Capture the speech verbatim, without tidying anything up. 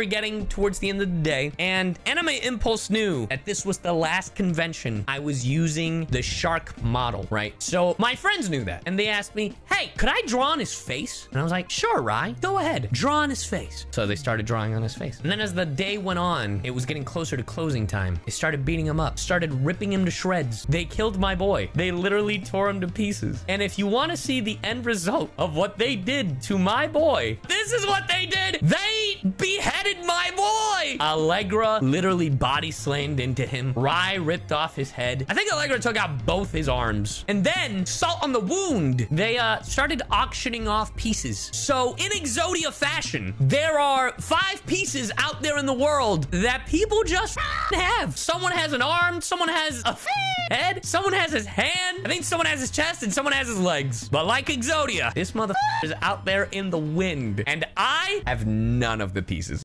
we're getting towards the end of the day, and Anime Impulse knew that this was the last convention I was using the shark model, right? So my friends knew that, and they asked me, hey, could I draw on his face? And I was like, sure, Rai, go ahead, draw on his face. So they started drawing on his face. And then as the day went on, it was getting closer to closing time. They started beating him up, started ripping him to shreds. They killed my boy. They literally tore him to pieces. And if you want to see the end result of what they did to my boy, this is what they did. They beheaded my boy. Allegra literally body slammed into him. Rai ripped off his head. I think Allegra took out both his arms. And then, salt on the wound, they uh, started auctioning off pieces. So in Exodia fashion, there are five pieces out there in the world that people just have. Someone has an arm, someone has a head, someone has his hand, I think someone has his chest, and someone has his legs. But like Exodia, this motherfucker is out there in the wind, and I have none of the pieces.